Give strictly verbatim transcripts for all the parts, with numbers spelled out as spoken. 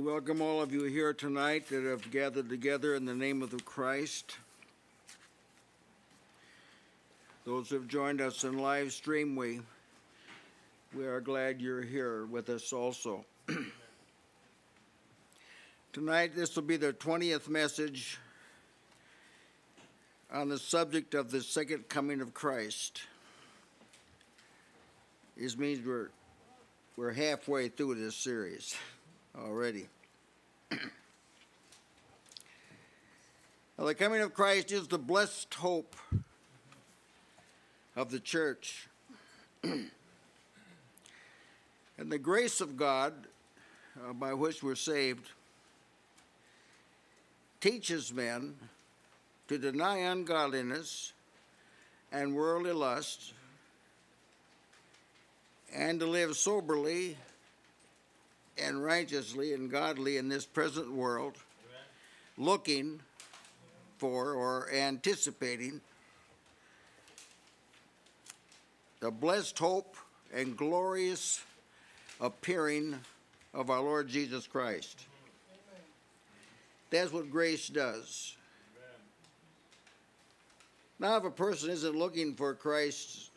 We welcome all of you here tonight that have gathered together in the name of the Christ. Those who have joined us in live stream, we, we are glad you're here with us also. Tonight, this will be the twentieth message on the subject of the second coming of Christ. This means we're, we're halfway through this series already. Now, the coming of Christ is the blessed hope of the church. And the grace of God, uh, by which we're saved, teaches men to deny ungodliness and worldly lust, and to live soberly and righteously and godly in this present world, looking for or anticipating the blessed hope and glorious appearing of our Lord Jesus Christ. Amen. That's what grace does. Amen. Now, if a person isn't looking for Christ's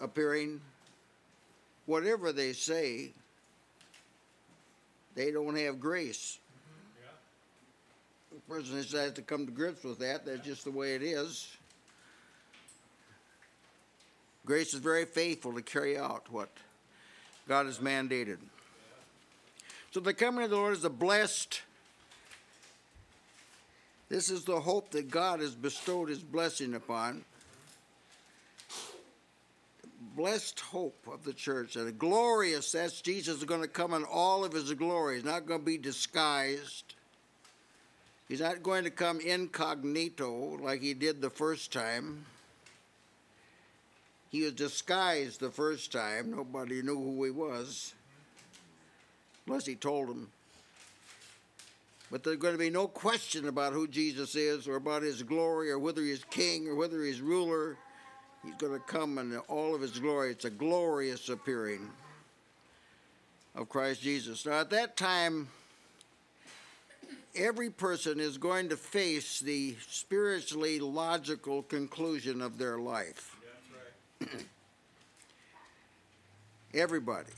appearing, whatever they say, they don't have grace. Mm-hmm. Yeah. The person decides to come to grips with that. That's yeah. just the way it is. Grace is very faithful to carry out what God has mandated. So the coming of the Lord is a blessed. This is the hope that God has bestowed his blessing upon. Blessed hope of the church. And a glorious, that's Jesus is going to come in all of his glory. He's not going to be disguised. He's not going to come incognito like he did the first time. He was disguised the first time. Nobody knew who he was, unless he told them. But there's going to be no question about who Jesus is, or about his glory, or whether he's king, or whether he's ruler. He's going to come in all of his glory. It's a glorious appearing of Christ Jesus. Now, at that time, every person is going to face the spiritually logical conclusion of their life. Everybody.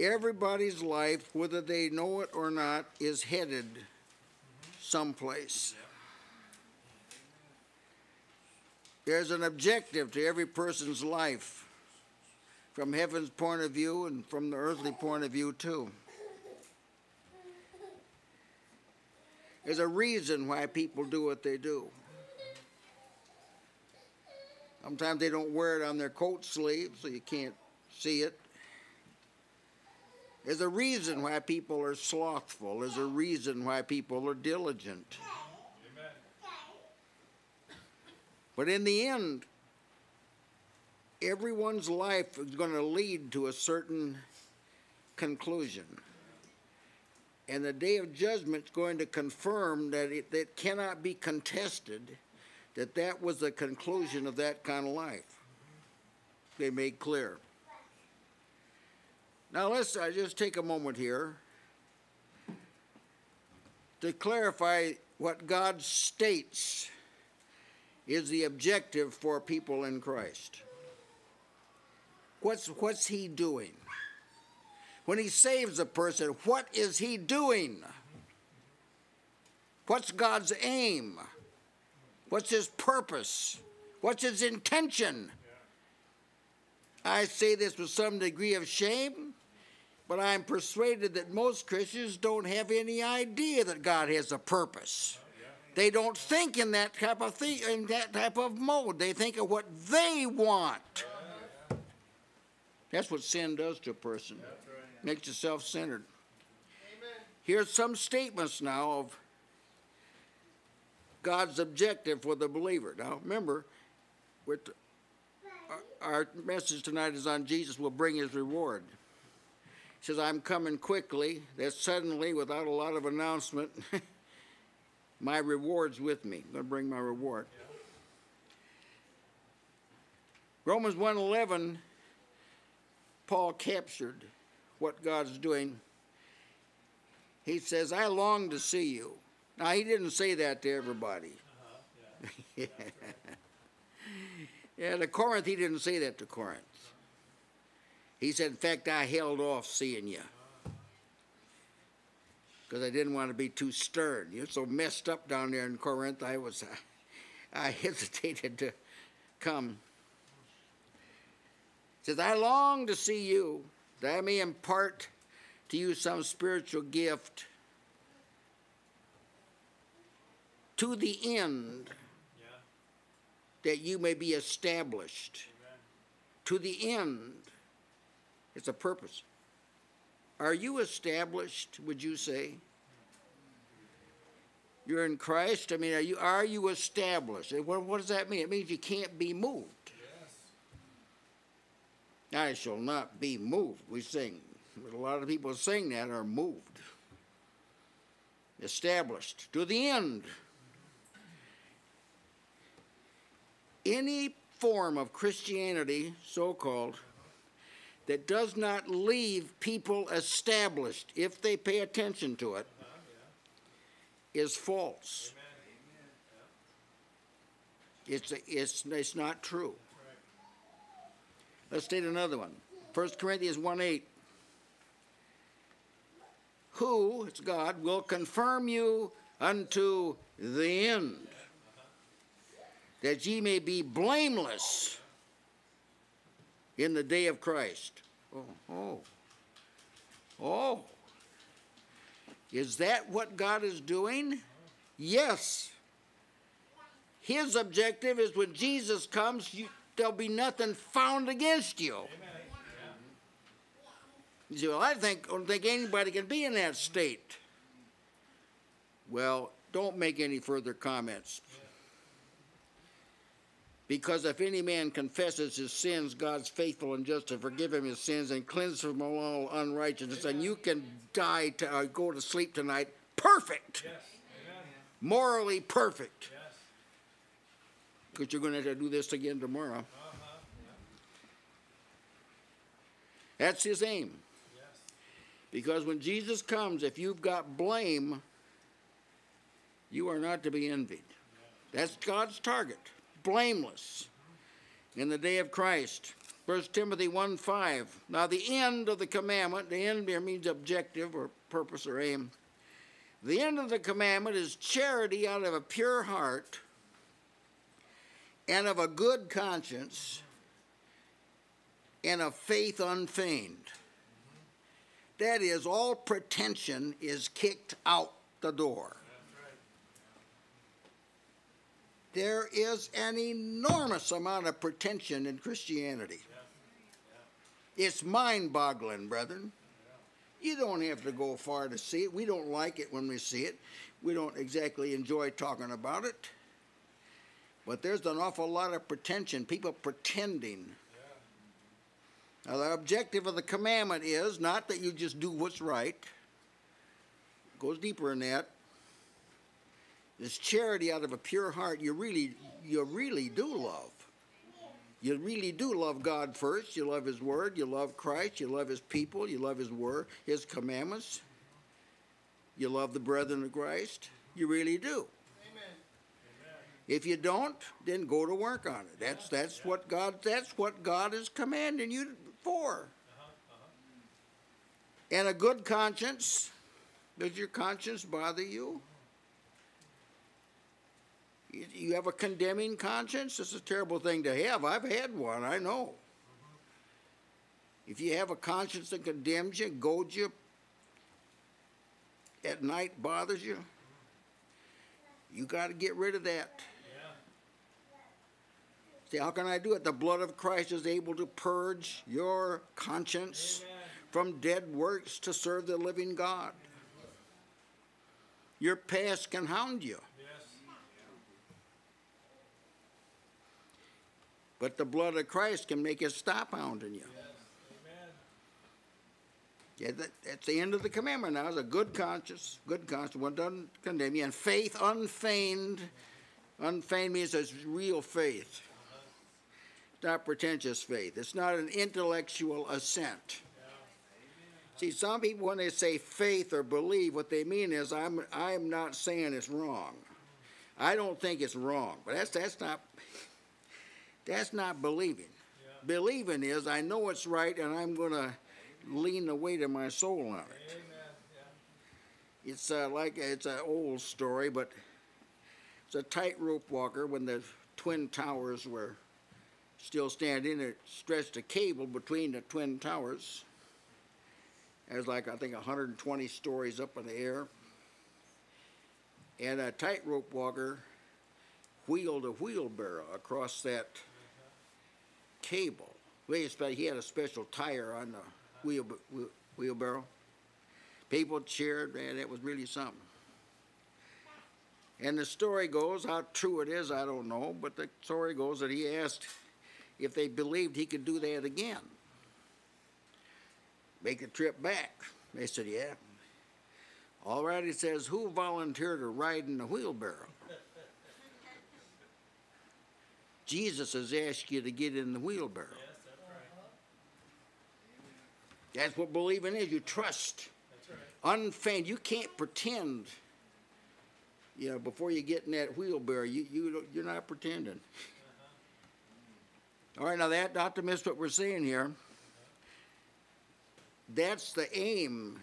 Everybody's life, whether they know it or not, is headed someplace. There's an objective to every person's life, from heaven's point of view and from the earthly point of view, too. There's a reason why people do what they do. Sometimes they don't wear it on their coat sleeve, so you can't see it. There's a reason why people are slothful. There's a reason why people are diligent. But in the end, everyone's life is going to lead to a certain conclusion. And the day of judgment is going to confirm that it that cannot be contested, that that was the conclusion of that kind of life. They made clear. Now, let's uh, just take a moment here to clarify what God states is the objective for people in Christ. What's, what's he doing? When he saves a person, what is he doing? What's God's aim? What's his purpose? What's his intention? I say this with some degree of shame, but I'm persuaded that most Christians don't have any idea that God has a purpose. They don't think in that type of thing, in that type of mode. They think of what they want. That's what sin does to a person. Makes you self-centered. Here's some statements now of God's objective for the believer. Now, remember, we're our message tonight is on Jesus will bring his reward. He says, I'm coming quickly. That suddenly, without a lot of announcement, my reward's with me. I'm going to bring my reward. Yeah. Romans one eleven, Paul captured what God's doing He says, I long to see you. Now, he didn't say that to everybody. Uh-huh. Yeah. Yeah, that's right. Yeah, to Corinth, he didn't say that to Corinth. He said, in fact, I held off seeing you because I didn't want to be too stern. You're so messed up down there in Corinth, I was, I, I hesitated to come. He says, I long to see you, that I may impart to you some spiritual gift to the end yeah. that you may be established. Amen. To the end. It's a purpose. Are you established, would you say? You're in Christ? I mean, are you, are you established? What, what does that mean? It means you can't be moved. Yes. I shall not be moved, we sing. But a lot of people sing that are moved. Established to the end. Any form of Christianity, so-called, that does not leave people established, if they pay attention to it, uh-huh, yeah. is false. Amen. It's, a, it's, it's not true. Right. Let's state another one. First Corinthians one eight. Who, it's God, will confirm you unto the end, that ye may be blameless in the day of Christ. Oh, oh, oh. Is that what God is doing? Yes. His objective is when Jesus comes, you, there'll be nothing found against you. Amen. You say, well, I think, don't think anybody can be in that state. Well, don't make any further comments. Because if any man confesses his sins, God's faithful and just to forgive him his sins and cleanse him from all unrighteousness. Amen. And you can die to, or go to sleep tonight perfect. Yes. Morally perfect. Because yes. you're going to have to do this again tomorrow. Uh-huh. Yeah. That's his aim. Because when Jesus comes, if you've got blame, you are not to be envied. That's God's target, blameless in the day of Christ. First Timothy one five, now the end of the commandment, the end here means objective or purpose or aim. The end of the commandment is charity out of a pure heart and of a good conscience and of faith unfeigned. That is, all pretension is kicked out the door. There is an enormous amount of pretension in Christianity. It's mind-boggling, brethren. You don't have to go far to see it. We don't like it when we see it. We don't exactly enjoy talking about it. But there's an awful lot of pretension, people pretending. Now, the objective of the commandment is not that you just do what's right. It goes deeper than that. This charity out of a pure heart, you really, you really do love. You really do love God first. You love His Word. You love Christ. You love His people. You love His Word, His commandments. You love the brethren of Christ. You really do. If you don't, then go to work on it. That's that's yeah. what God that's what God is commanding you for. Uh-huh, uh-huh. And a good conscience. Does your conscience bother you? you? You have a condemning conscience? It's a terrible thing to have. I've had one, I know. If you have a conscience that condemns you, goads you, at night bothers you, you got to get rid of that. See, how can I do it? The blood of Christ is able to purge your conscience Amen. From dead works to serve the living God. Your past can hound you. Yes. But the blood of Christ can make it stop hounding you. Yes. Amen. Yeah, that's the end of the commandment now. It's a good conscience, good conscience, one doesn't condemn you. And faith unfeigned. Unfeigned means it's real faith. Not pretentious faith. It's not an intellectual assent. See, some people, when they say faith or believe, what they mean is, I'm, I'm not saying it's wrong. I don't think it's wrong. But that's, that's, not, that's not believing. Yeah. Believing is, I know it's right, and I'm going to lean the weight of my soul on it. Amen. Yeah. It's uh, like, it's an old story, but it's a tightrope walker when the Twin Towers were still standing. It stretched a cable between the Twin Towers. There's like, I think, one hundred twenty stories up in the air. And a tightrope walker wheeled a wheelbarrow across that cable. He had a special tire on the wheel, wheel, wheelbarrow. People cheered, man, it was really something. And the story goes, how true it is, I don't know, but the story goes that he asked if they believed he could do that again. Make the trip back. They said, yeah. All right, he says, who volunteered to ride in the wheelbarrow? Jesus has asked you to get in the wheelbarrow. Yes, that's right. That's what believing is. You trust. That's right. Unfeigned. You can't pretend. You know, before you get in that wheelbarrow, you, you, you're not pretending. Uh-huh. All right, now that, not to miss what we're seeing here. That's the aim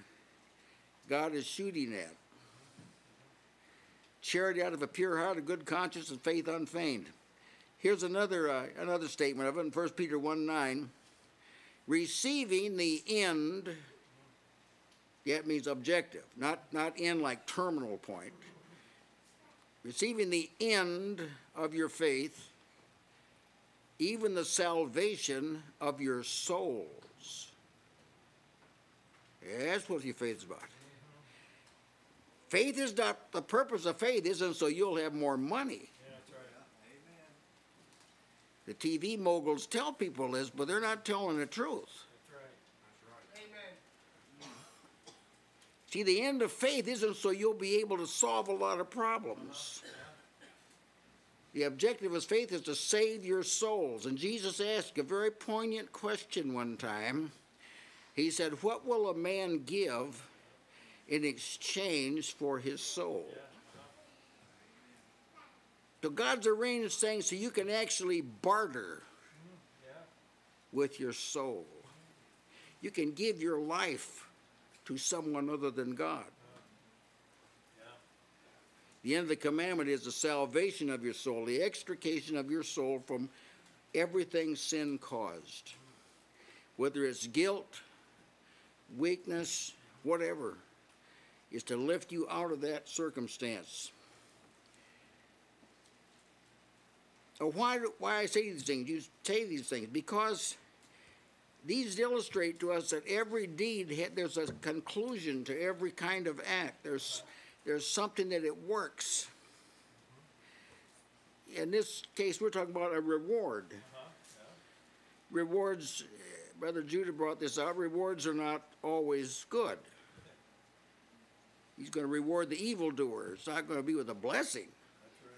God is shooting at. Charity out of a pure heart, a good conscience, and faith unfeigned. Here's another, uh, another statement of it in First Peter one nine. Receiving the end, that means objective, not, not end like terminal point. Receiving the end of your faith, even the salvation of your soul. Yeah, that's what your faith's about. Faith is not, the purpose of faith isn't so you'll have more money. Yeah, that's right. Amen. The T V moguls tell people this, but they're not telling the truth. That's right. That's right. Amen. See, the end of faith isn't so you'll be able to solve a lot of problems. Uh-huh. Yeah. The objective of faith is to save your souls. And Jesus asked a very poignant question one time. He said, what will a man give in exchange for his soul? So God's arranged things so you can actually barter with your soul. You can give your life to someone other than God. The end of the commandment is the salvation of your soul, the extrication of your soul from everything sin caused, whether it's guilt, weakness, whatever, is to lift you out of that circumstance. Now, why, why I say these things, you say these things, because these illustrate to us that every deed, there's a conclusion to every kind of act. There's, there's something that it works. In this case, we're talking about a reward. Rewards, Brother Judah brought this out, rewards are not always good. He's going to reward the evildoer. It's not going to be with a blessing. Right.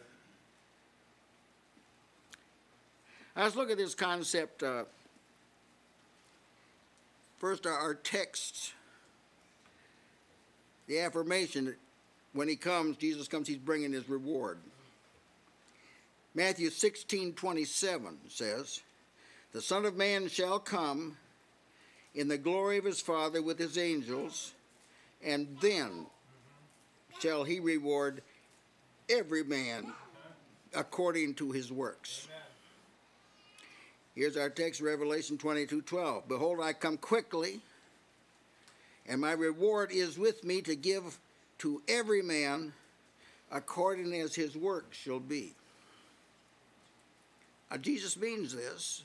Now let's look at this concept. Uh, first, our, our texts. The affirmation that when he comes, Jesus comes, he's bringing his reward. Matthew sixteen twenty-seven says, the Son of Man shall come in the glory of his Father with his angels, and then shall he reward every man according to his works. Amen. Here's our text, Revelation twenty-two twelve. Behold, I come quickly, and my reward is with me to give to every man according as his works shall be. Now, Jesus means this.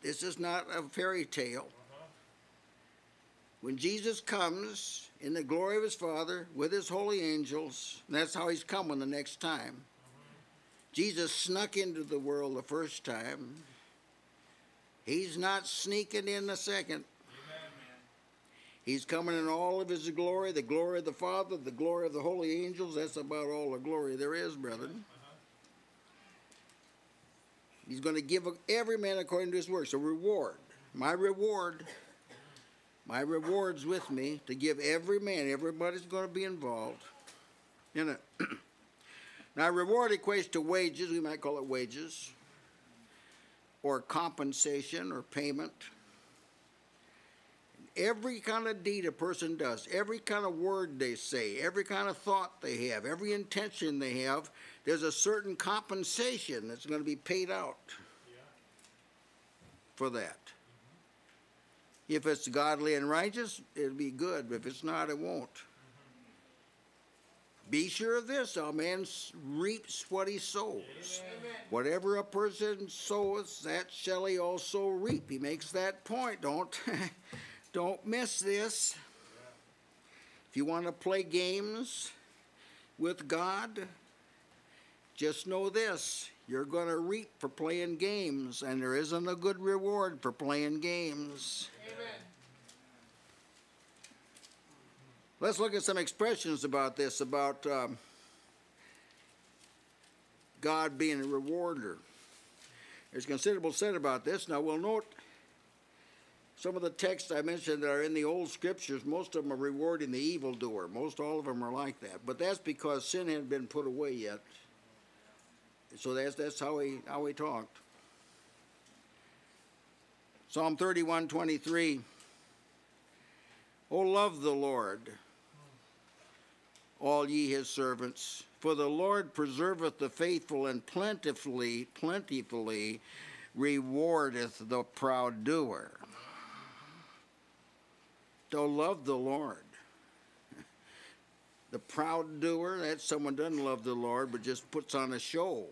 This is not a fairy tale. Uh-huh. When Jesus comes in the glory of his Father with his holy angels, and that's how he's coming the next time. Uh-huh. Jesus snuck into the world the first time. He's not sneaking in the second. Amen. He's coming in all of his glory, the glory of the Father, the glory of the holy angels. That's about all the glory there is, brethren. Uh-huh. He's going to give every man according to his works, a reward. My reward my reward's with me to give every man. Everybody's going to be involved in it. Now, reward equates to wages. We might call it wages or compensation or payment. Every kind of deed a person does, every kind of word they say, every kind of thought they have, every intention they have, there's a certain compensation that's going to be paid out for that. If it's godly and righteous, it'll be good. If it's not, it won't. Be sure of this, a man reaps what he sows. Amen. Whatever a person soweth, that shall he also reap. He makes that point. Don't, don't miss this. If you want to play games with God, just know this. You're going to reap for playing games, and there isn't a good reward for playing games. Amen. Let's look at some expressions about this, about um, God being a rewarder. There's considerable said about this. Now, we'll note some of the texts I mentioned that are in the old scriptures. Most of them are rewarding the evildoer. Most all of them are like that. But that's because sin hadn't been put away yet. So that's, that's how, he, how he talked. Psalm thirty-one twenty-three. O love the Lord, all ye his servants, for the Lord preserveth the faithful and plentifully, plentifully rewardeth the proud doer. So love the Lord. The proud doer, that's someone doesn't love the Lord, but just puts on a show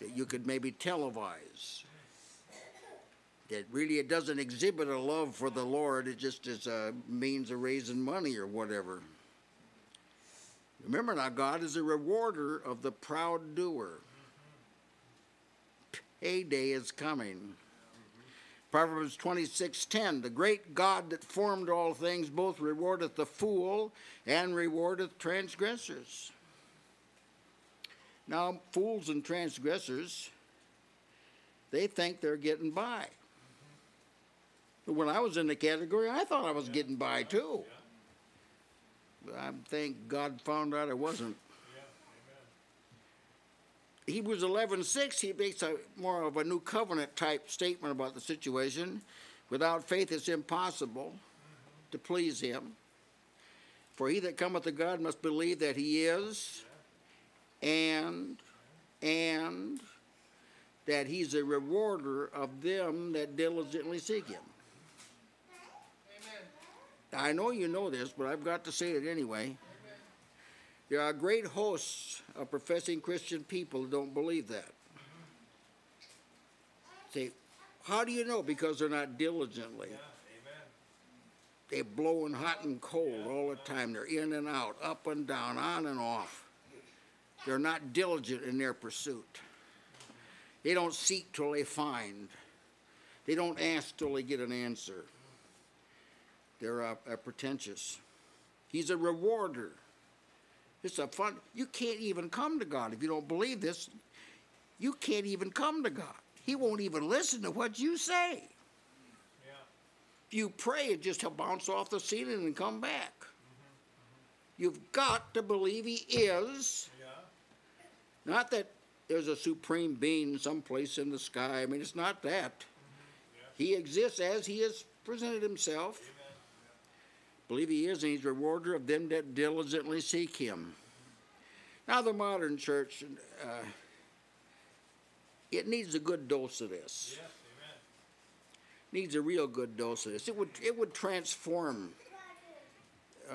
that you could maybe televise. That really it doesn't exhibit a love for the Lord, it just is a means of raising money or whatever. Remember now, God is a rewarder of the proud doer. Payday is coming. Proverbs twenty-six ten, the great God that formed all things both rewardeth the fool and rewardeth transgressors. Now, fools and transgressors, they think they're getting by. But when I was in the category, I thought I was yeah. getting by too. Yeah. But I think God found out I wasn't. Hebrews eleven six, he makes a more of a new covenant type statement about the situation. Without faith it's impossible to please him. For he that cometh to God must believe that he is, and, and that he's a rewarder of them that diligently seek him. Amen. I know you know this, but I've got to say it anyway. There are great hosts of professing Christian people who don't believe that. Say, how do you know? Because they're not diligently. Yeah, they're blowing hot and cold yeah. all the time. They're in and out, up and down, on and off. They're not diligent in their pursuit. They don't seek till they find. They don't ask till they get an answer. They're uh, uh, pretentious. He's a rewarder. It's a fun, you can't even come to God. If you don't believe this, you can't even come to God. He won't even listen to what you say. Yeah. If you pray, it just will bounce off the ceiling and come back. Mm-hmm. You've got to believe he is. Yeah. Not that there's a supreme being someplace in the sky. I mean, it's not that. Mm-hmm. Yeah. He exists as he has presented himself. Amen. Believe he is, and he's a rewarder of them that diligently seek him. Now, the modern church, uh, it needs a good dose of this. Yes, amen. Needs a real good dose of this. It would, it would transform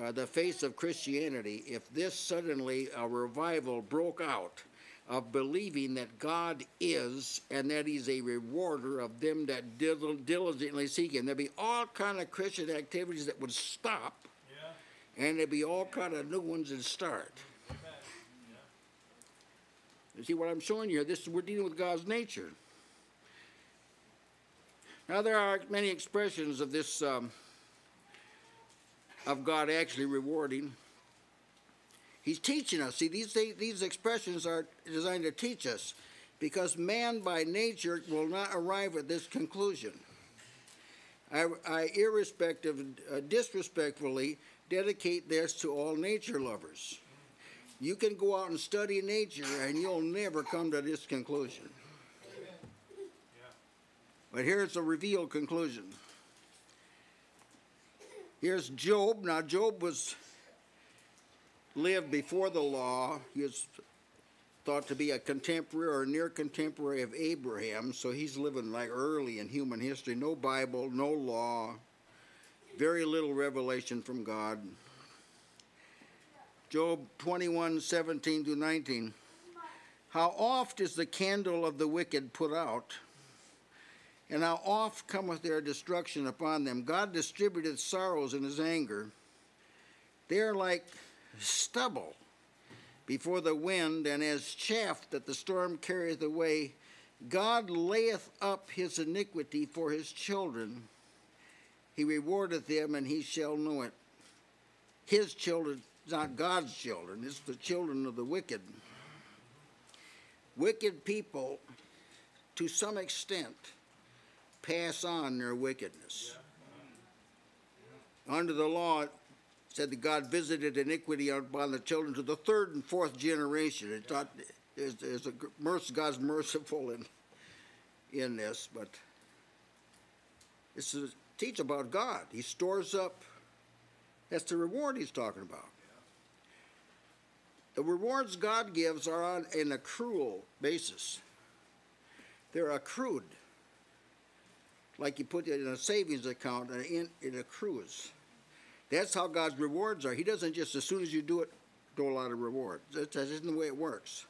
uh, the face of Christianity if this suddenly a revival broke out of believing that God is and that he's a rewarder of them that dil diligently seek him. There'd be all kind of Christian activities that would stop, yeah. and there'd be all kind of new ones that start. Yeah. You see what I'm showing you here? This, we're dealing with God's nature. Now, there are many expressions of this, um, of God actually rewarding. He's teaching us. See, these, these expressions are designed to teach us, because man by nature will not arrive at this conclusion. I, I irrespective, uh, disrespectfully dedicate this to all nature lovers. You can go out and study nature and you'll never come to this conclusion. But here's the revealed conclusion. Here's Job. Now Job was lived before the law. He was thought to be a contemporary or near contemporary of Abraham, so he's living like early in human history. No Bible, no law, very little revelation from God. Job twenty-one, seventeen through nineteen. How oft is the candle of the wicked put out, and how oft cometh their destruction upon them. God distributed sorrows in his anger. They are like stubble before the wind, and as chaff that the storm carrieth away. God layeth up his iniquity for his children. He rewardeth them, and he shall know it. His children, not God's children. It's the children of the wicked. Wicked people, to some extent, pass on their wickedness. Under the law, said that God visited iniquity upon the children to the third and fourth generation. It's not, there's, there's a mercy, God's merciful in, in this, but it's a teach about God. He stores up. That's the reward he's talking about. The rewards God gives are on an accrual basis. They're accrued. Like you put it in a savings account and it accrues. That's how God's rewards are. He doesn't just, as soon as you do it, dole out a reward. That, that isn't the way it works.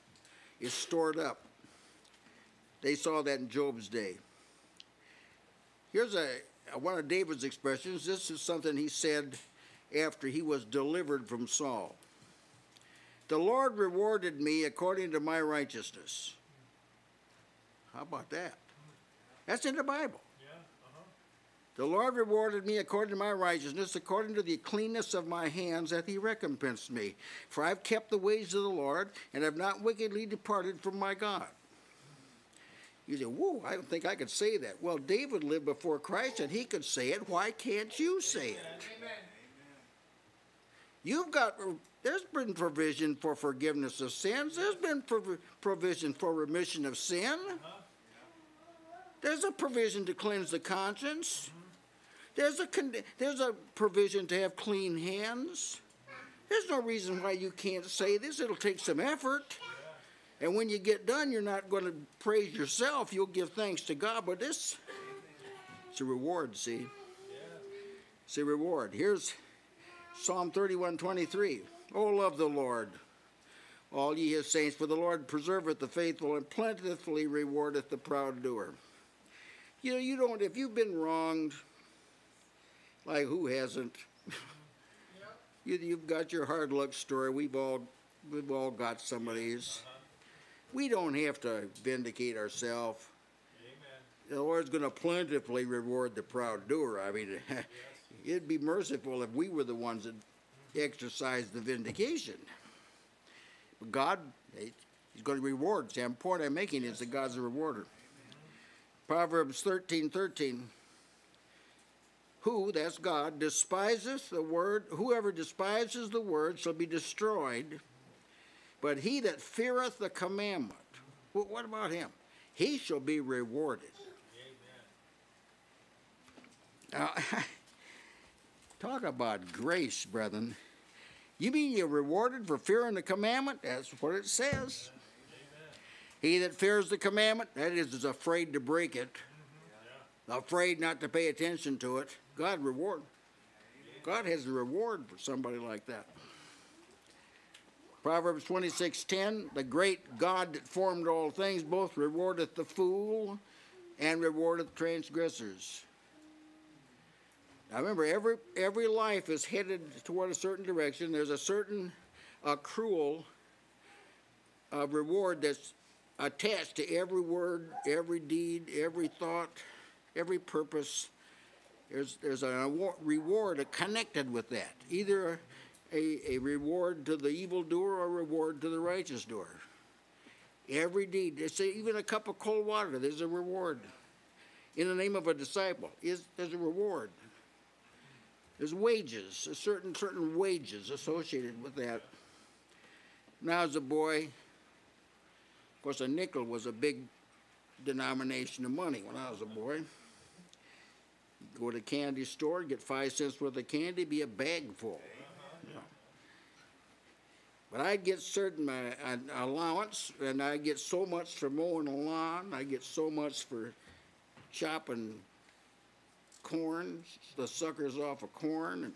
It's stored up. They saw that in Job's day. Here's a, one of David's expressions. This is something he said after he was delivered from Saul. The Lord rewarded me according to my righteousness. How about that? That's in the Bible. The Lord rewarded me according to my righteousness, according to the cleanness of my hands hath he recompensed me. For I have kept the ways of the Lord, and have not wickedly departed from my God. You say, whoa, I don't think I could say that. Well, David lived before Christ, and he could say it. Why can't you say it? Amen. You've got, there's been provision for forgiveness of sins. There's been prov provision for remission of sin. There's a provision to cleanse the conscience. There's a, there's a provision to have clean hands. There's no reason why you can't say this. It'll take some effort. And when you get done, you're not going to praise yourself. You'll give thanks to God. But this, it's a reward, see? It's a reward. Here's Psalm thirty-one, twenty-three. Oh, love the Lord, all ye his saints, for the Lord preserveth the faithful and plentifully rewardeth the proud doer. You know, you don't, if you've been wronged, like who hasn't? you, you've got your hard luck story. We've all, we've all got some of these. We don't have to vindicate ourselves. The Lord's going to plentifully reward the proud doer. I mean, yes. It'd be merciful if we were the ones that exercised the vindication. But God, he's going to reward. See, the point I'm making is that God's a rewarder. Proverbs thirteen, thirteen, who, that's God, despiseth the word, whoever despises the word shall be destroyed, but he that feareth the commandment, well, what about him? He shall be rewarded. Amen. Now, talk about grace, brethren. You mean you're rewarded for fearing the commandment? That's what it says. He that fears the commandment, that is, is afraid to break it, yeah. Afraid not to pay attention to it. God reward. God has a reward for somebody like that. Proverbs twenty-six, ten, the great God that formed all things both rewardeth the fool and rewardeth transgressors. Now remember, every, every life is headed toward a certain direction. There's a certain accrual uh, reward that's attached to every word, every deed, every thought, every purpose. There's, there's a reward connected with that. Either a, a reward to the evildoer or a reward to the righteous doer. Every deed, say even a cup of cold water, there's a reward. in the name of a disciple is there's a reward. There's wages, a certain certain wages associated with that. When I was a boy, of course, a nickel was a big denomination of money when I was a boy. Go to the candy store, get five cents worth of candy, be a bag full. Yeah. But I'd get certain my uh, allowance, and I'd get so much for mowing the lawn, I'd get so much for chopping corn, the suckers off of corn. And,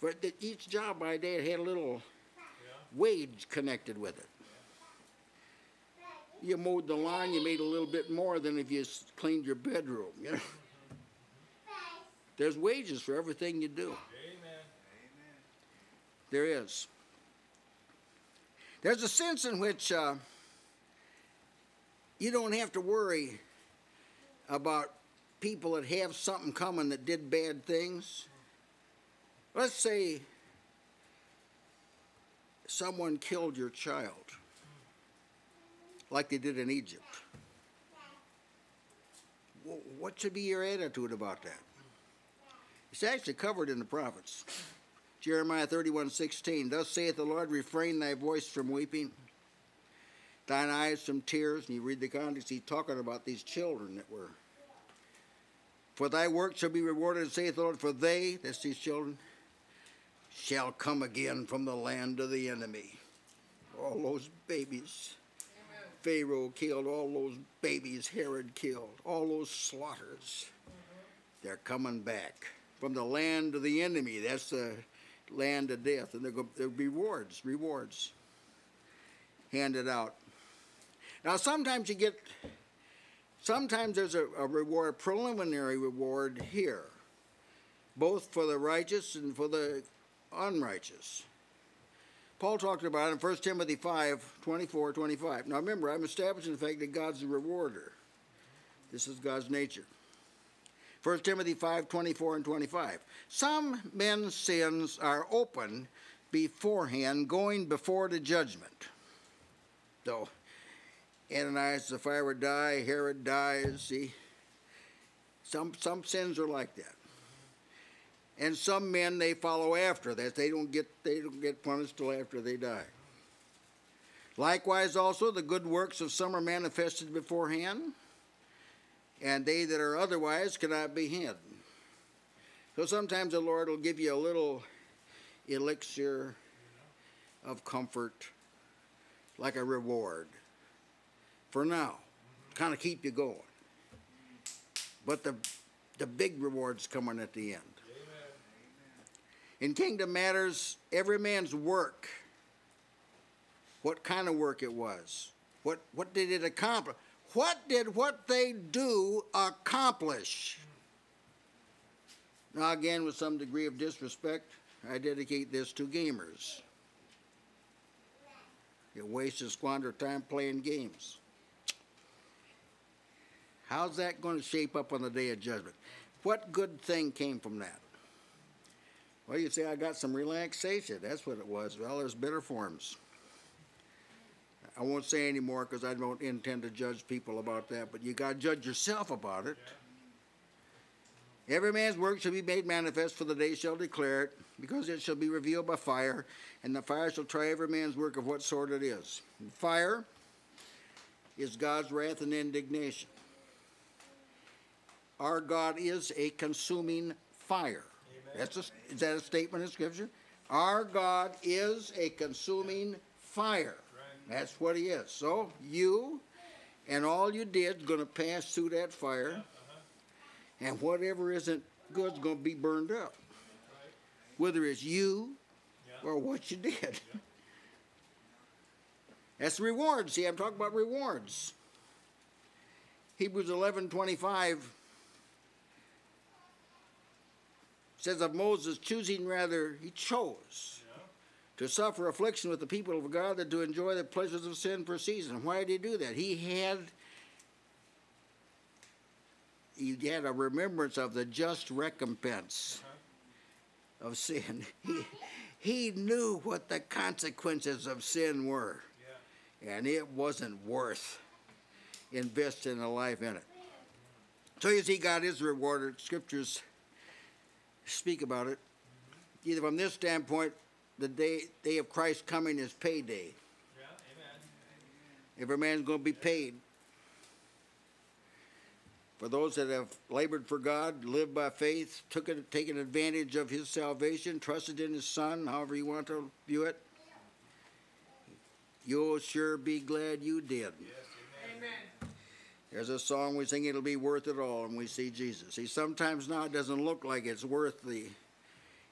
but the, each job I did had a little wage connected with it. You mowed the lawn, you made a little bit more than if you cleaned your bedroom. You know? There's wages for everything you do. Amen. There is. There's a sense in which uh, you don't have to worry about people that have something coming that did bad things. Let's say someone killed your child, like they did in Egypt. What should be your attitude about that? It's actually covered in the prophets. Jeremiah thirty-one sixteen, thus saith the Lord, refrain thy voice from weeping, thine eyes from tears. And you read the context, he's talking about these children that were. For thy work shall be rewarded, saith the Lord, for they, that's these children, shall come again from the land of the enemy. All those babies. Pharaoh killed, all those babies Herod killed, all those slaughters. They're coming back from the land of the enemy. That's the land of death. And there'll be rewards, rewards handed out. Now, sometimes you get, sometimes there's a, a reward, preliminary reward here, both for the righteous and for the unrighteous. Paul talked about it in First Timothy five, twenty-four, twenty-five. Now remember, I'm establishing the fact that God's a rewarder. This is God's nature. First Timothy five, twenty-four and twenty-five. Some men's sins are open beforehand, going before to judgment. So, Ananias, Sapphira die, Herod dies, see? Some, some sins are like that. And some men, they follow after that. They don't get, they don't get punished till after they die. Likewise also, the good works of some are manifested beforehand, and they that are otherwise cannot be hidden. So sometimes the Lord will give you a little elixir of comfort, like a reward, for now, kind of keep you going. But the, the big reward's coming at the end. In kingdom matters, every man's work, what kind of work it was, what, what did it accomplish? What did what they do accomplish? Now again, with some degree of disrespect, I dedicate this to gamers. You waste and squander time playing games. How's that going to shape up on the day of judgment? What good thing came from that? Well, you say, I got some relaxation. That's what it was. Well, there's better forms. I won't say any more because I don't intend to judge people about that, but you got to judge yourself about it. Yeah. Every man's work shall be made manifest, for the day shall declare it, because it shall be revealed by fire, and the fire shall try every man's work of what sort it is. And fire is God's wrath and indignation. Our God is a consuming fire. That's a, is that a statement in Scripture? Our God is a consuming fire. That's what he is. So you and all you did is going to pass through that fire, and whatever isn't good is going to be burned up, whether it's you or what you did. That's rewards. See, I'm talking about rewards. Hebrews eleven twenty-five says of Moses, choosing rather, he chose yeah. to suffer affliction with the people of God than to enjoy the pleasures of sin for a season. Why did he do that? He had, he had a remembrance of the just recompense uh-huh. of sin. He, he knew what the consequences of sin were, yeah. and it wasn't worth investing a life in it. So as he got his reward, scriptures speak about it. Either from this standpoint, the day, day of Christ's coming is payday. Yeah, amen. Every man's going to be paid. For those that have labored for God, lived by faith, took it, taken advantage of his salvation, trusted in his Son, however you want to view it, you'll sure be glad you did. Yes, amen. Amen. There's a song we sing, it'll be worth it all, and we see Jesus. See, sometimes now it doesn't look like it's worth the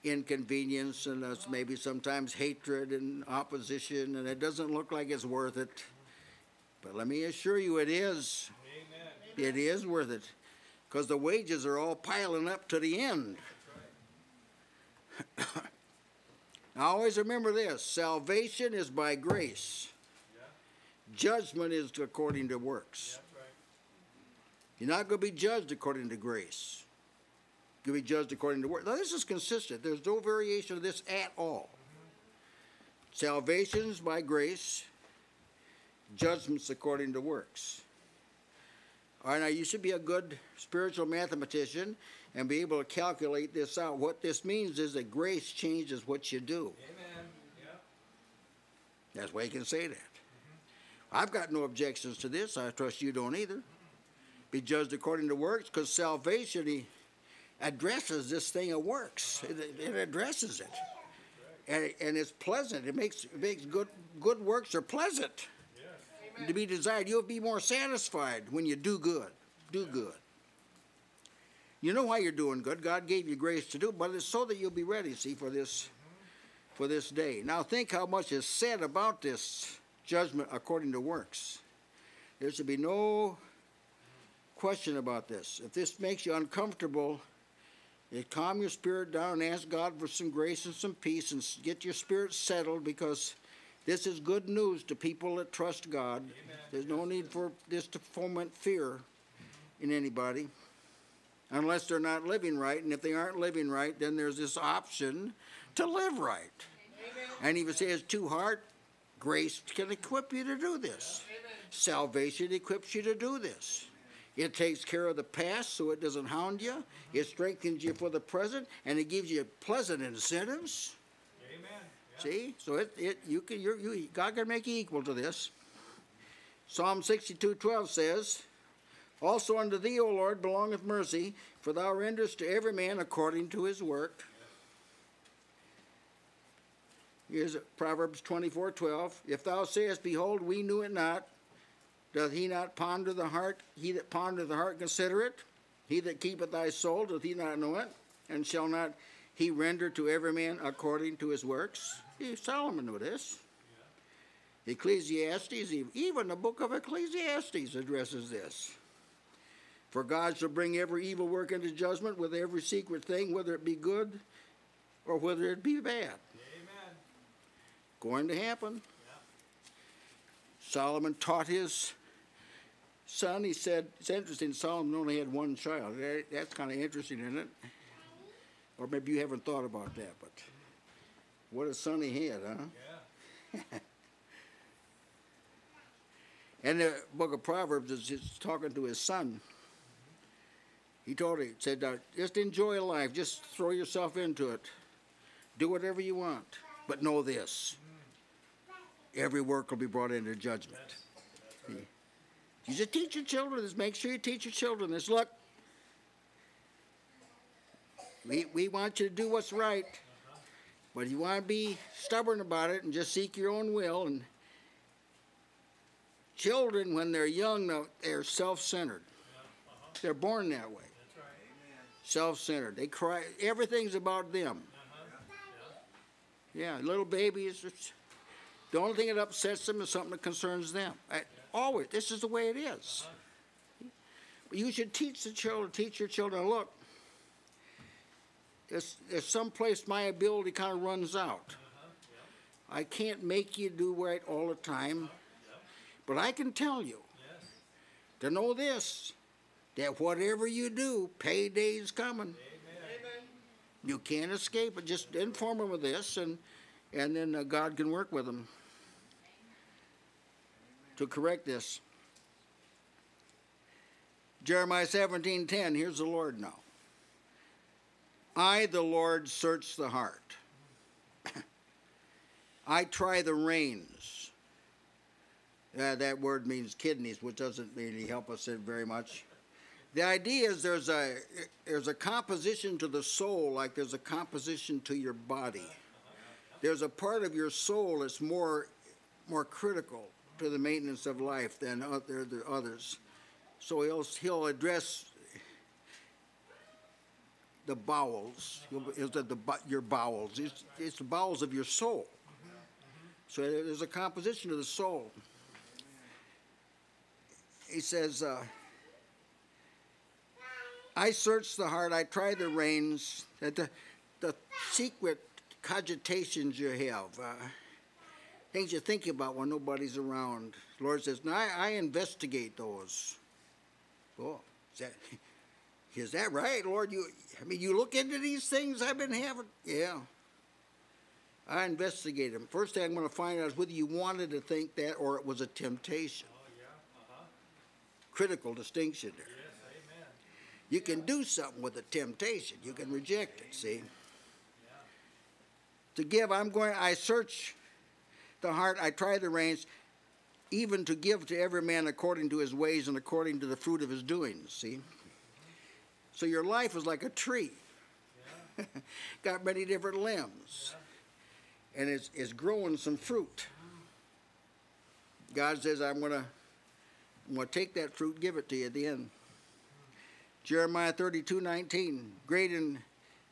inconvenience and us maybe sometimes hatred and opposition, and it doesn't look like it's worth it. But let me assure you it is. Amen. It is worth it, because the wages are all piling up to the end. That's right. Now, always remember this. Salvation is by grace. Yeah. Judgment is according to works. Yeah, that's right. You're not going to be judged according to grace. You'll be judged according to works. Now, this is consistent. There's no variation of this at all. Mm-hmm. Salvation is by grace. Judgment's according to works. All right, now you should be a good spiritual mathematician and be able to calculate this out. What this means is that grace changes what you do. Amen. Yep. That's why you can say that. Mm-hmm. I've got no objections to this. I trust you don't either. Be judged according to works, because salvation he addresses this thing of works. It, it addresses it. And, and it's pleasant. It makes, it makes good, good works are pleasant. To be desired. You'll be more satisfied when you do good. Do good. You know why you're doing good. God gave you grace to do, but it's so that you'll be ready, see, for this, for this day. Now think how much is said about this judgment according to works. There should be no question about this. If this makes you uncomfortable, you calm your spirit down and ask God for some grace and some peace and get your spirit settled, because this is good news to people that trust God. Amen. There's no need for this to foment fear in anybody unless they're not living right. And if they aren't living right, then there's this option to live right. Amen. And if you say it's too hard, grace can equip you to do this. Amen. Salvation equips you to do this. It takes care of the past so it doesn't hound you. It strengthens you for the present, and it gives you pleasant incentives. Amen. See, so it, it you can you're, you God can make you equal to this. Psalm sixty-two twelve says, "Also unto thee, O Lord, belongeth mercy, for thou renderest to every man according to his work." Here's Proverbs twenty-four twelve: "If thou sayest, Behold, we knew it not, doth he not ponder the heart? He that pondereth the heart consider it. He that keepeth thy soul, doth he not know it? And shall not he render to every man according to his works?" Solomon knew this. Yeah. Ecclesiastes, even the book of Ecclesiastes addresses this. "For God shall bring every evil work into judgment with every secret thing, whether it be good or whether it be bad." Amen. Going to happen. Yeah. Solomon taught his son. He said, it's interesting, Solomon only had one child. That's kind of interesting, isn't it? Or maybe you haven't thought about that, but what a son he had, huh? Yeah. And the book of Proverbs is just talking to his son. He told him, said, just enjoy life. Just throw yourself into it. Do whatever you want. But know this. Every work will be brought into judgment. Yes. That's right. You should teach your children this. Make sure you teach your children this. Look. We, we want you to do what's right, but you want to be stubborn about it and just seek your own will. And children, when they're young, they're self-centered. They're born that way. Self-centered. They cry. Everything's about them. Yeah, little babies. The only thing that upsets them is something that concerns them. I, always. This is the way it is. You should teach the children, teach your children, look, There's, there's some place my ability kind of runs out. Uh-huh, yeah. I can't make you do right all the time, uh-huh, yeah. But I can tell you, yes, to know this, that whatever you do, payday's coming. Amen. Amen. You can't escape it. Just inform them of this, and, and then uh, God can work with them. Amen. To correct this. Jeremiah seventeen ten, here's the Lord now. I, the Lord, search the heart. I try the reins. Uh, that word means kidneys, which doesn't really help us very much. The idea is there's a, there's a composition to the soul like there's a composition to your body. There's a part of your soul that's more, more critical to the maintenance of life than other, the others. So he'll, he'll address the bowels, is that the, your bowels. It's, it's the bowels of your soul. So there's a composition of the soul. He says, uh, I search the heart, I try the reins, that the, the secret cogitations you have, uh, things you think about when nobody's around. The Lord says, no, I, I investigate those. Oh, is that, is that right, Lord? You, I mean, you look into these things I've been having? Yeah. I investigate them. First thing I'm going to find out is whether you wanted to think that or it was a temptation. Oh, yeah. Uh-huh. Critical distinction there. Yes. You can do something with a temptation. You can reject it, see? Yeah. To give, I'm going, I search the heart, I try the reins, even to give to every man according to his ways and according to the fruit of his doings, see? So your life is like a tree. Yeah. Got many different limbs. Yeah. And it's, it's growing some fruit. God says, I'm going to I'm going to take that fruit, give it to you at the end. Jeremiah thirty-two nineteen, great in,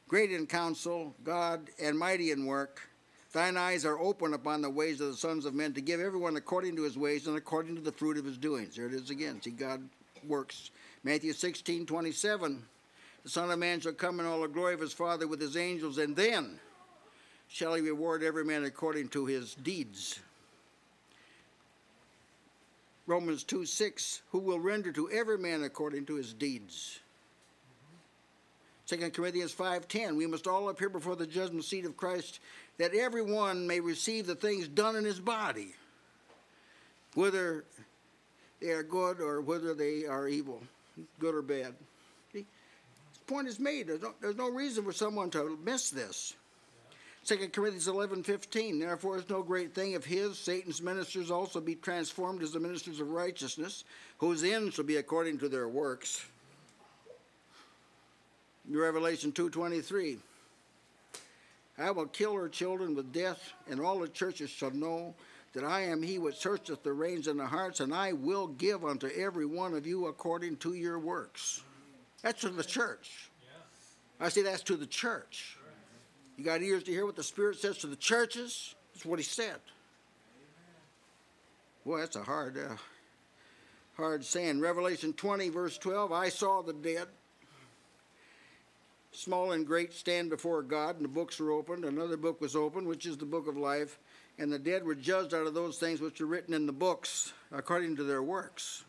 great in counsel, God, and mighty in work. Thine eyes are open upon the ways of the sons of men, to give everyone according to his ways and according to the fruit of his doings. There it is again. See, God works. Matthew sixteen twenty-seven, the Son of Man shall come in all the glory of his Father with his angels, and then shall he reward every man according to his deeds. Romans two six, who will render to every man according to his deeds. Second Corinthians five ten, we must all appear before the judgment seat of Christ, that everyone may receive the things done in his body, whether they are good or whether they are evil, good or bad. See? This point is made. There's no, there's no reason for someone to miss this. Second Corinthians eleven fifteen, therefore is no great thing if his, Satan's ministers, also be transformed as the ministers of righteousness, whose end shall be according to their works. Revelation two twenty-three, I will kill her children with death, and all the churches shall know that I am he which searcheth the reins and the hearts, and I will give unto every one of you according to your works. That's to the church. I say that's to the church. You got ears to hear what the Spirit says to the churches? That's what he said. Well, that's a hard, uh, hard saying. Revelation twenty, verse twelve, I saw the dead, small and great, stand before God, and the books were opened. Another book was opened, which is the book of life, and the dead were judged out of those things which are written in the books according to their works.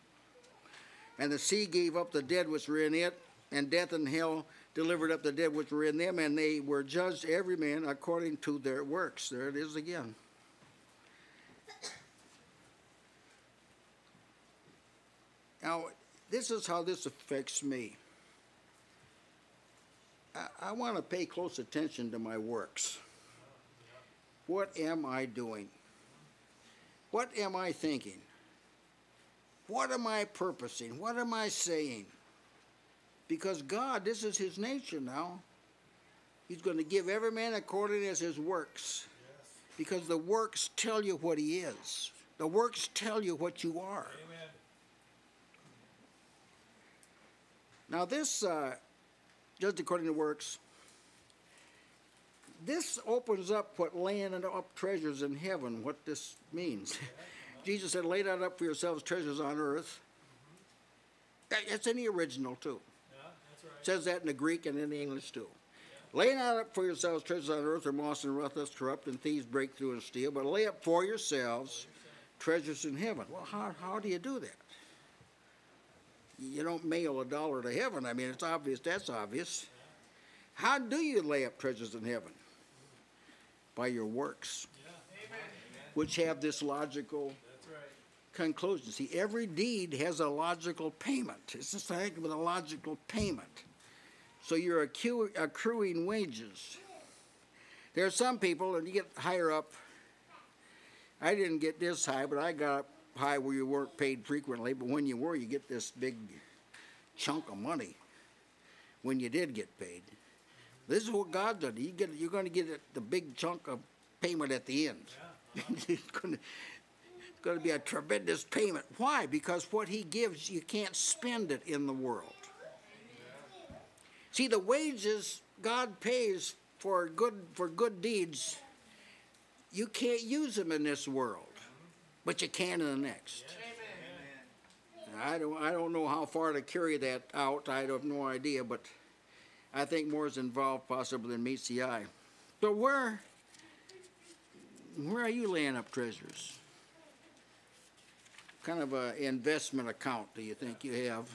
And the sea gave up the dead which were in it, and death and hell delivered up the dead which were in them, and they were judged every man according to their works. There it is again. Now, this is how this affects me. I, I want to pay close attention to my works. What am I doing? What am I thinking? What am I purposing? What am I saying? Because God, this is his nature now. He's going to give every man according as his works. Yes. Because the works tell you what he is. The works tell you what you are. Amen. Now this, uh, just according to works, this opens up what laying up treasures in heaven, what this means. Jesus said, lay not up for yourselves treasures on earth. Mm-hmm. That's in the original too. It says that in the Greek and in the English too. Yeah. Lay not up for yourselves treasures on earth, where moss and rust corrupt, and thieves break through and steal, but lay up for yourselves treasures in heaven. Well, how, how do you do that? You don't mail a dollar to heaven. I mean, it's obvious, that's obvious. How do you lay up treasures in heaven? By your works, yeah. Amen. Which have this logical conclusion. See, every deed has a logical payment. It's just a heck of a logical payment. So you're accru accruing wages. There are some people, and you get higher up. I didn't get this high, but I got up high where you weren't paid frequently, but when you were, you get this big chunk of money when you did get paid. This is what God did. You get, you're going to get the big chunk of payment at the end. Yeah. It's going to, it's going to be a tremendous payment. Why? Because what he gives, you can't spend it in the world. Yeah. See, the wages God pays for good, for good deeds, you can't use them in this world, but you can in the next. Amen. I don't, I don't know how far to carry that out. I have no idea, but I think more is involved possibly than meets the eye. So where, where are you laying up treasures? What kind of an investment account do you think you have?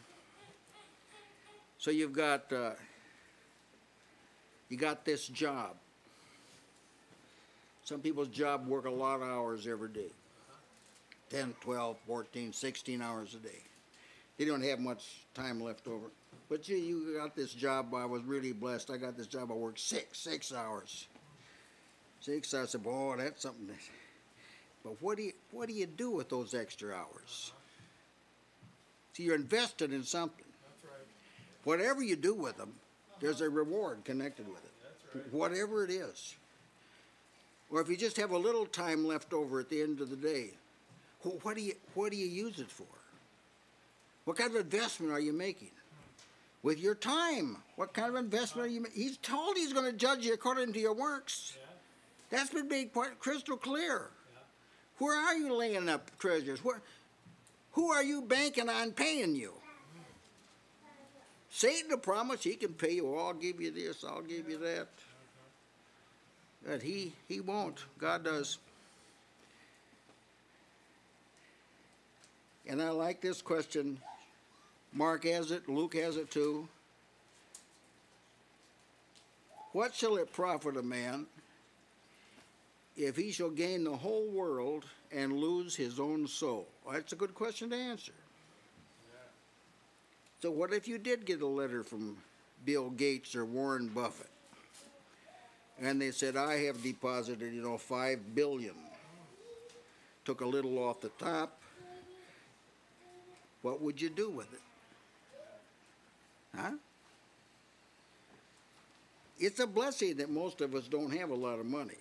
So you've got, uh, you got this job. Some people's job work a lot of hours every day. ten, twelve, fourteen, sixteen hours a day. They don't have much time left over. But you, you got this job. I was really blessed. I got this job. I worked six, six hours. Six hours. I said, boy, that's something. That, but what do, you, what do you do with those extra hours? See, you're invested in something. That's right. Whatever you do with them, there's a reward connected with it. That's right. Whatever it is. Or if you just have a little time left over at the end of the day, what do you, what do you use it for? What kind of investment are you making? With your time, what kind of investment are you making? He's told he's going to judge you according to your works. Yeah. That's been made quite crystal clear. Yeah. Where are you laying up treasures? Where, who are you banking on paying you? Satan will promise he can pay you. I'll give you this, I'll give you that. But he, he won't. God does. And I like this question. Mark has it, Luke has it too. What shall it profit a man if he shall gain the whole world and lose his own soul? Well, that's a good question to answer. So what if you did get a letter from Bill Gates or Warren Buffett? And they said, I have deposited, you know, five billion dollars. Took a little off the top. What would you do with it? Huh? It's a blessing that most of us don't have a lot of money.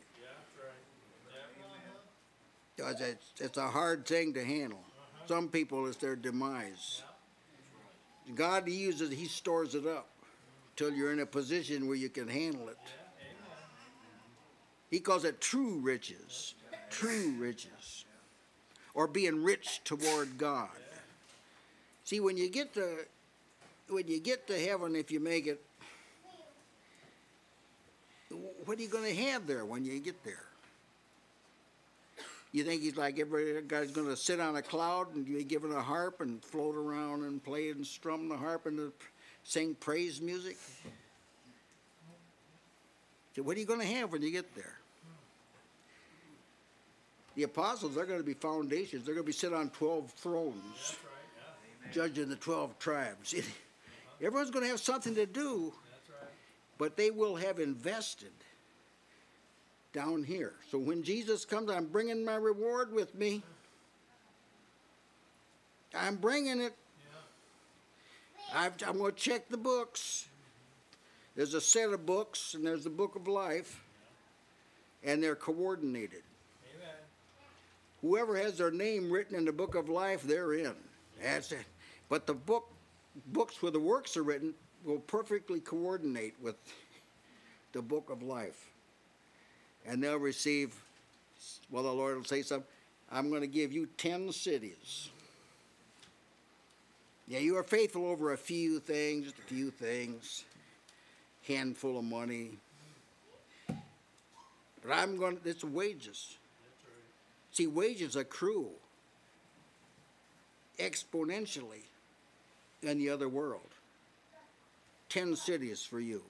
Yeah, right. Yeah. It's, it's a hard thing to handle. Uh-huh. Some people, it's their demise. Yeah. God uses, he stores it up till you're in a position where you can handle it. Yeah. He calls it true riches, true riches, or being rich toward God. See, when you get to, when you get to heaven, if you make it, what are you going to have there when you get there? You think he's like everybody, guy's going to sit on a cloud and be given a harp and float around and play and strum the harp and sing praise music? So what are you going to have when you get there? The apostles, they're going to be foundations. They're going to be sit on twelve thrones, right. Yeah. Judging the twelve tribes. It, uh-huh. Everyone's going to have something to do, right. But they will have invested down here. So when Jesus comes, I'm bringing my reward with me. I'm bringing it. Yeah. I've, I'm going to check the books. There's a set of books, and there's the book of life, and they're coordinated. Amen. Whoever has their name written in the book of life, they're in. That's it. But the book, books where the works are written will perfectly coordinate with the book of life. And they'll receive, well, the Lord will say something, I'm going to give you ten cities. Yeah, you are faithful over a few things, just a few things. Handful of money, but I'm going to, it's wages. See, wages accrue exponentially in the other world. Ten cities for you.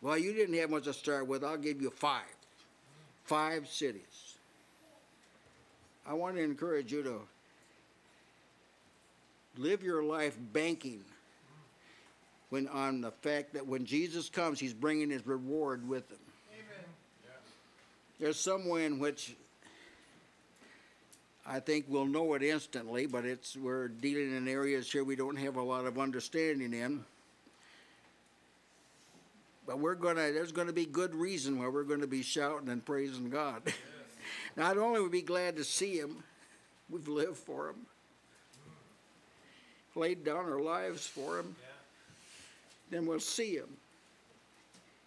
Well, you didn't have much to start with, I'll give you five. Five cities. I want to encourage you to live your life banking when on the fact that when Jesus comes, he's bringing his reward with him. Amen. Yeah. There's some way in which I think we'll know it instantly, but it's we're dealing in areas here we don't have a lot of understanding in. But we're gonna there's gonna be good reason why we're gonna be shouting and praising God. Yes. Not only would we be glad to see him, we've lived for him, laid down our lives for him. Yeah. Then we'll see him.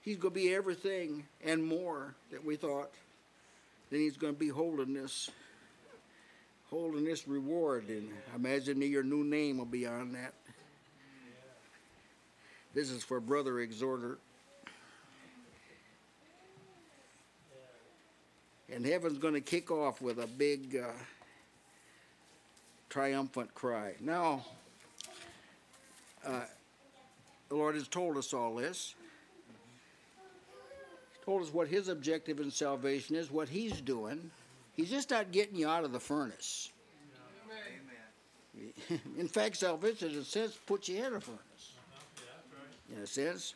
He's gonna be everything and more that we thought. Then he's gonna be holding this, holding this reward, and I imagine your new name will be on that. Yeah. This is for Brother Exhorter. And heaven's going to kick off with a big uh, triumphant cry. Now, uh, the Lord has told us all this. He's told us what his objective in salvation is, what he's doing. He's just not getting you out of the furnace. Amen. In fact, salvation, in a sense, puts you in a furnace. In a sense.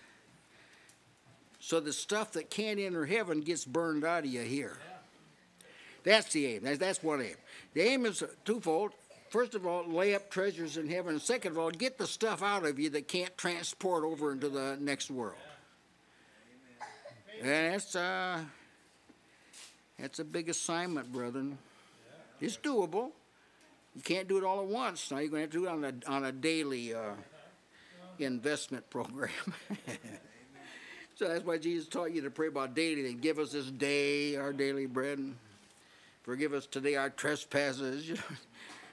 So the stuff that can't enter heaven gets burned out of you here. That's the aim. That's one aim. The aim is twofold. First of all, lay up treasures in heaven. And second of all, get the stuff out of you that can't transport over into the next world. Yeah. And that's, uh, that's a big assignment, brethren. Yeah. It's doable. You can't do it all at once. Now you're going to have to do it on a, on a daily uh, investment program. So that's why Jesus taught you to pray about daily. And give us this day our daily bread. And forgive us today our trespasses. You know,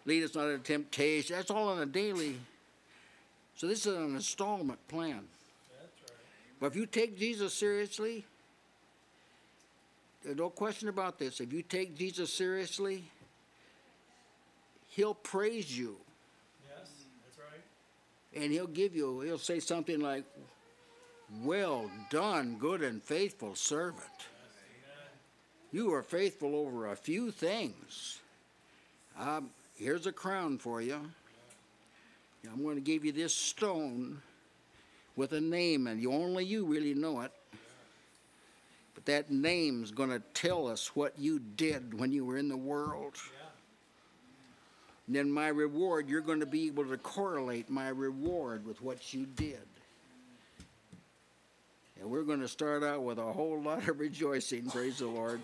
lead us not into temptation. That's all on a daily. So this is an installment plan. That's right. But if you take Jesus seriously, there's no question about this. If you take Jesus seriously, he'll praise you. Yes, that's right. And he'll give you, he'll say something like, "Well done, good and faithful servant. You are faithful over a few things. Um, here's a crown for you. I'm going to give you this stone with a name, and you, only you really know it. But that name's going to tell us what you did when you were in the world. And then my reward, you're going to be able to correlate my reward with what you did." And we're going to start out with a whole lot of rejoicing. Praise the Lord.